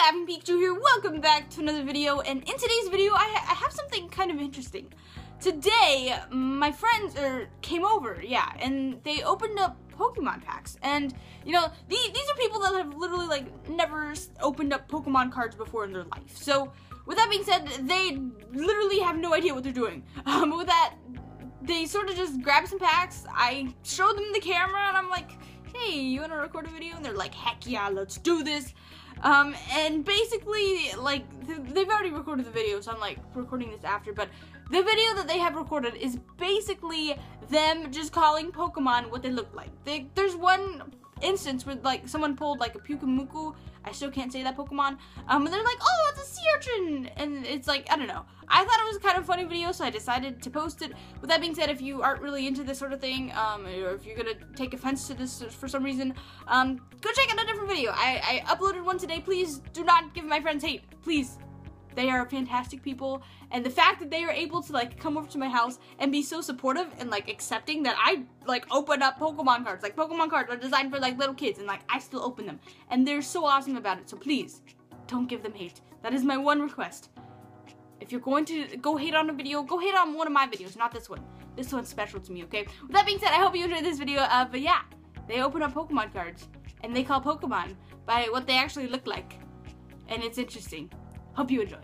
Laughing Pikachu here, welcome back to another video, and in today's video I have something kind of interesting. Today, my friends came over, yeah, and they opened up Pokemon packs, and you know, these are people that have literally like never opened up Pokemon cards before in their life. So, with that being said, they literally have no idea what they're doing. But with that, they sort of just grabbed some packs, I showed them the camera, and I'm like, hey, you wanna record a video? And they're like, heck yeah, let's do this. And basically, like, they've already recorded the video, so I'm like recording this after, but the video that they have recorded is basically them just calling Pokemon what they look like. There's one instance where like someone pulled like a Pukumuku, I still can't say that Pokemon, and they're like, oh, it's a sea urchin, and it's like, I don't know. I thought it was a kind of funny video, so I decided to post it. With that being said, if you aren't really into this sort of thing, or if you're gonna take offense to this for some reason, go check out a different video. I uploaded one today. Please do not give my friends hate, please. They are fantastic people, and the fact that they are able to like come over to my house and be so supportive and like accepting that I like open up Pokemon cards. Like, Pokemon cards are designed for like little kids, and like I still open them, and they're so awesome about it. So please don't give them hate. That is my one request. If you're going to go hate on a video, go hate on one of my videos, not this one. This one's special to me, okay? With that being said, I hope you enjoyed this video. But yeah, they open up Pokemon cards and they call Pokemon by what they actually look like, and it's interesting. Hope you enjoy.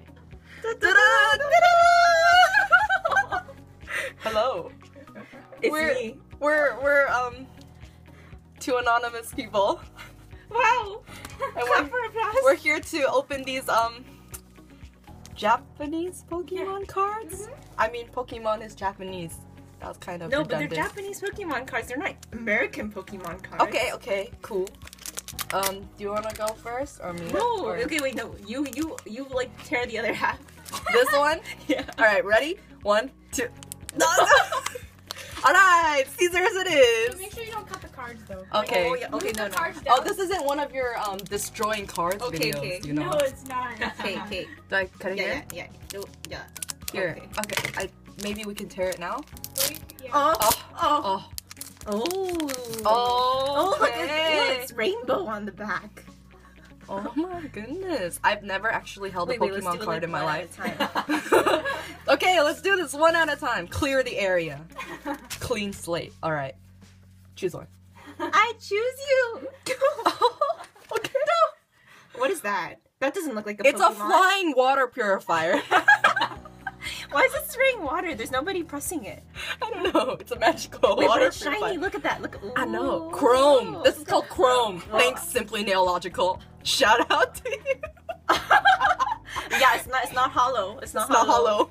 Hello. It's me. We're two anonymous people. Wow. And we're here to open these Japanese Pokemon cards. Mm-hmm. I mean, Pokemon is Japanese. That was kind of redundant. But they're Japanese Pokemon cards. They're not American Pokemon cards. Okay, cool. Do you wanna go first or me? No. Okay, wait, no. You like tear the other half. This one? Yeah. All right, ready? 1, 2. No. All right, scissors it is. So make sure you don't cut the cards though. Okay. Like, oh, yeah. Okay. No. Oh, this isn't one of your destroying cards videos. Okay. You know? No, it's not. Okay. Do I cut it here? Yeah. Here. Okay. Maybe we can tear it now. Yeah. Oh. Oh, okay. It's rainbow on the back. Oh my goodness. I've never actually held a Pokemon card in my life. Okay, let's do this one at a time. Clear the area. Clean slate. Alright. Choose one. I choose you! Okay. No. What is that? That doesn't look like a Pokemon. It's a flying water purifier. Why is it spraying water? There's nobody pressing it. I don't know. It's a magical water. It's shiny. Look at that. Look. Ooh. I know. Chrome. This is called chrome. Wow. Thanks, Simply Nailogical. Shout out to you. Yeah, it's not hollow. It's not hollow.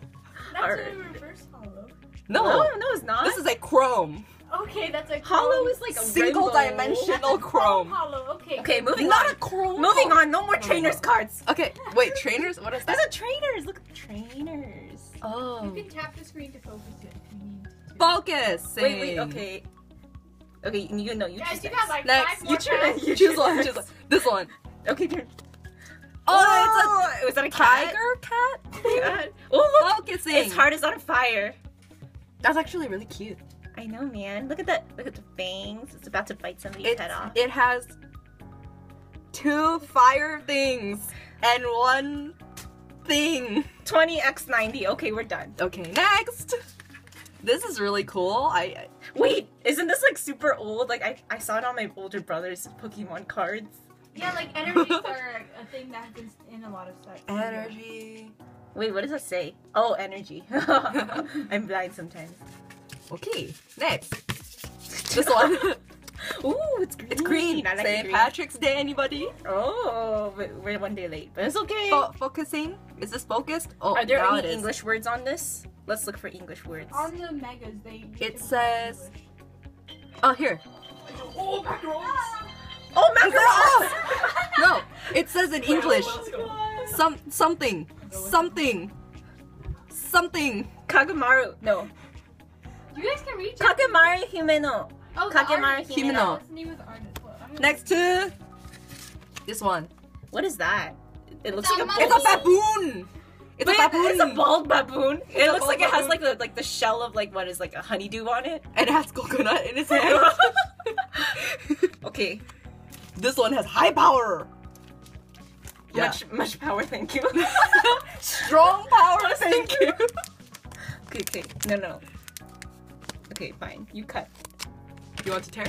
That's a reverse hollow. No, it's not. This is a chrome. Okay, that's a chrome. Hollow is like a single-dimensional chrome. Hollow. Okay, moving on. Not a chrome. Moving on. No more trainers cards. Okay, wait, trainers? What is that? There's a trainers. Look at the trainers. Oh. You can tap the screen to focus it if you need to. Focus. Wait. Okay. Okay, you guys, you got like next. 5 more turns. You choose one. Choose one. This one. Okay, turn. Oh, it's was that a cat? Tiger cat? God. Oh, look. Focusing. His heart is on fire. That's actually really cute. I know, man. Look at that. Look at the fangs. It's about to bite somebody's head off. It has 2 fire things and 1 thing. 20x90. Okay, we're done. Okay, next. This is really cool. I wait. Isn't this like super old? Like I saw it on my older brother's Pokemon cards. Yeah, like energies are a thing that happens in a lot of stuff. Energy. Wait, what does it say? Oh, energy. I'm blind sometimes. Okay, next. This one. Ooh, it's green. It's green. I like St. Patrick's Day, anybody? Oh, we're one day late, but it's okay. Focusing? Is this focused? Oh, are there any English words on this? Let's look for English words. On the megas, it says. Oh, here. Oh, macarons! Oh, macarons! No, it says in English. Something. Kagamaru. No. You guys can reach it. Kakemaru Himeno. Oh, Kakemaru Himeno. Next to this one. What is that? It looks like a baboon. It's a baboon. It's a bald baboon. It looks like it has like the shell of like what is like a honeydew on it, and it has coconut in its head. Okay. This one has high power. Yeah. Much power, thank you. Strong power, thank you. Okay, no. Okay, fine. You cut. You want to tear?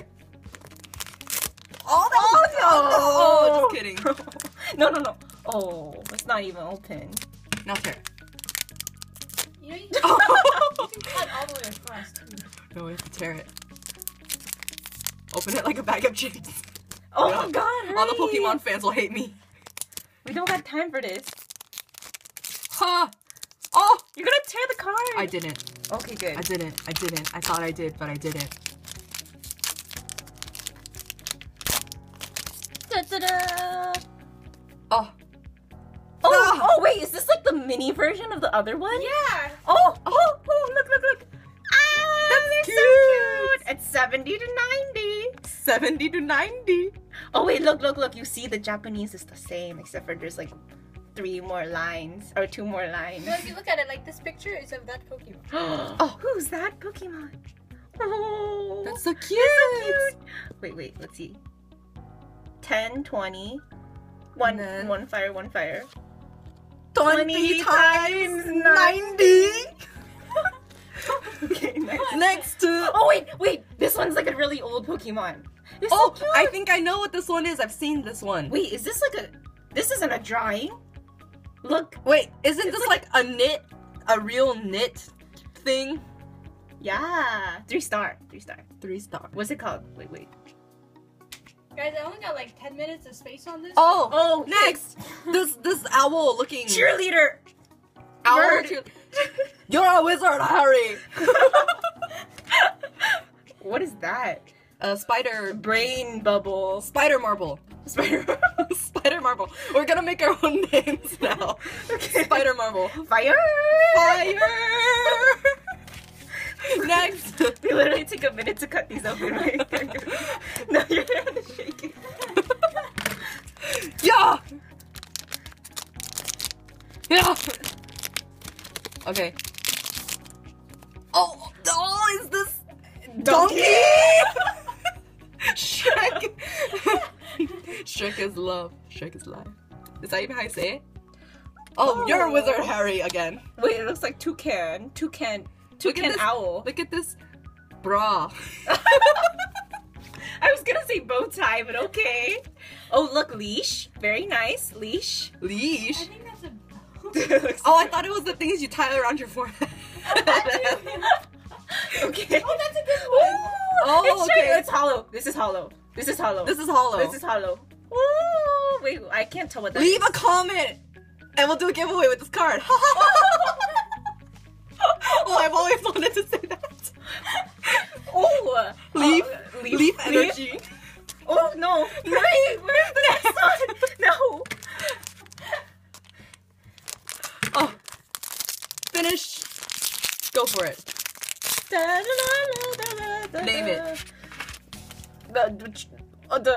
Oh, no! Oh, just kidding. No. Oh, it's not even open. Now tear. You know, you can cut all the way across, too. No, we have to tear it. Open it like a bag of chips. Oh my god, hurry. All the Pokemon fans will hate me. We don't have time for this. Huh! Oh! You're gonna tear the card! I didn't. Okay, good. I didn't. I thought I did, but I didn't. Da-da-da! Oh. Oh, wait, is this like the mini version of the other one? Yeah! Oh, look! Ah, that's cute. So cute! It's 70 to 90! 70 to 90! Oh wait, look, you see the Japanese is the same, except for there's like 2 more lines. No, if you look at it, like this picture is of that Pokemon. Oh, who's that Pokemon? Oh, that's so cute! Wait, let's see. 10, 20, one fire. 20 times 90! Okay, next to... Oh wait, this one's like a really old Pokemon. Oh, so I think I know what this one is. I've seen this one. Wait, is this like a... This isn't a drawing. Look. Wait, isn't this like a real knit thing? Yeah. 3-star. What's it called? Wait. Guys, I only got like 10 minutes of space on this. Oh, next. This owl looking... Cheerleader. Owl cheerleader. You're a wizard, Harry! What is that? A spider brain bubble. Spider marble. Spider marble. We're gonna make our own names now. Okay. Spider marble. Fire! Next! We literally took a minute to cut these open, right? No, you're gonna shake it. Yeah! Yeah! Okay. Oh, is this donkey? Shrek. Shrek is love. Shrek is life. Is that even how you say it? Oh, you're a wizard, Harry, again. Wait, it looks like toucan. Toucan owl. Look at this bra. I was gonna say bow tie, but okay. Oh, look, leash. Very nice. Leash? I think that's a... Oh, I thought it was the things you tie around your forehead. Okay. Oh, that's a good one. Ooh, oh, okay. It's hollow. This is hollow. Ooh, wait, I can't tell what that is. Leave a comment, and we'll do a giveaway with this card. Oh, I've always wanted to say that. Oh, leaf energy. Oh no! Right, where's the next one? No. Oh, finish. Go for it. Name it. The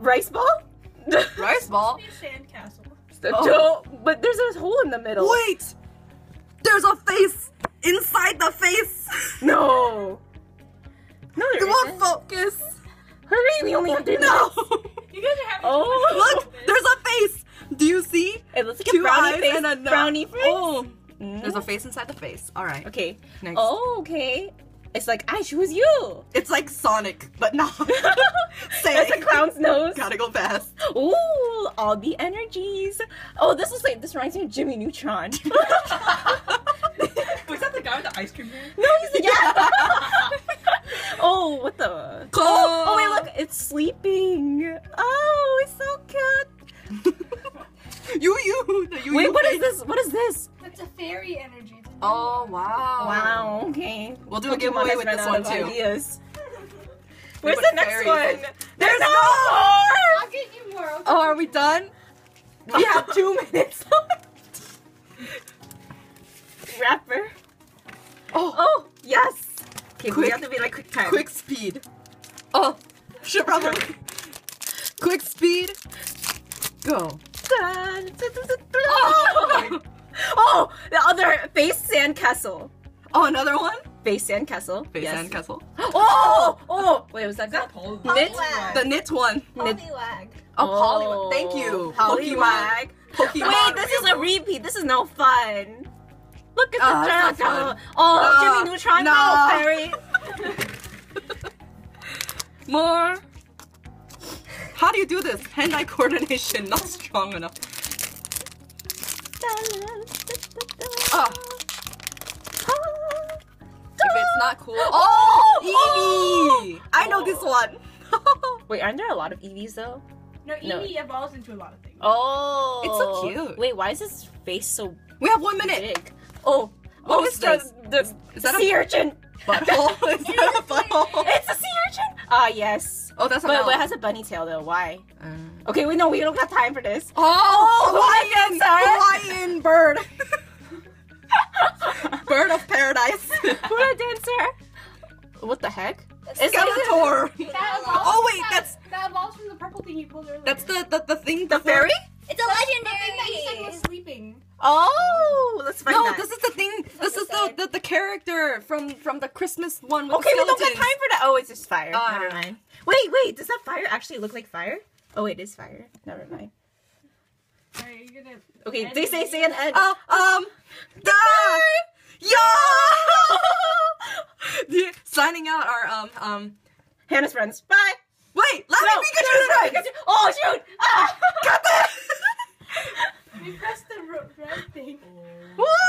rice ball. Rice ball. Sandcastle. Oh. But there's a hole in the middle. Wait. There's a face inside the face. No. No, there isn't. Focus. Hurry! We only have 3 minutes. No. You guys are having too much focus. Look, there's a face. Do you see? It looks like a brownie face. And a brownie face. Oh, there's a face inside the face. All right. Okay. Next. Oh, okay. It's like I choose you. It's like Sonic, but not. That's a clown's nose. Gotta go fast. Ooh, all the energies. Oh, this reminds me of Jimmy Neutron. Was that the guy with the ice cream man? No, he's the guy. Oh, what the? Oh wait, look, it's sleeping. Oh, it's so cute. Wait, what is this? What is this? That's a fairy energy. Oh, wow. Wow, okay. We'll do a giveaway with this one, too. Where's the next one? There's no more! I'll get you more. Oh, are we done? We have 2 minutes left. Wrapper. Oh, yes. Okay, we have to be like quick time. Quick speed. Oh, shit, brother. Quick speed. Go. Oh, the other face sandcastle. Oh, another one? Face sandcastle. Face sandcastle. Oh, wait, was that called? Knit. The knit one. Polywag. Oh, polywag. Thank you. Polywag. Pokemon. Wait, this is a repeat. This is no fun. Look at the giant tower. Oh, Jimmy Neutron, no, Fairy. More. How do you do this? Hand-eye coordination not strong enough. If it's not cool. Oh, Eevee! Oh! I know this one. Wait, aren't there a lot of Eevees though? No, Eevee evolves into a lot of things. Oh, it's so cute. Wait, why is his face so? We have 1 minute. Big? Oh, what is the sea urchin? Butthole? Is that a butthole? It's a sea urchin. Ah, yes. Oh, that's but it has a bunny tail though. Why? Okay, wait, no, we don't have time for this. Oh, lion bird. Bird of paradise. Hula dancer. What the heck? Skeletor. Oh wait, that evolves from the purple thing you pulled earlier. That's the thing. The fairy? It's a legendary. The thing that you said was sleeping. Oh, let's find out. No, this is the thing. This is the character from the Christmas one. With the skeletons. We don't have time for that. Oh, it's just fire. Never mind. Wait. Does that fire actually look like fire? Oh, it is fire. Never mind. Alright, you're gonna. Okay, they say an end. Yeah, signing out our Hannah's friends. Bye. Wait, Laughing Pikachu. Oh shoot! Ah, got that. You pressed the right thing. What?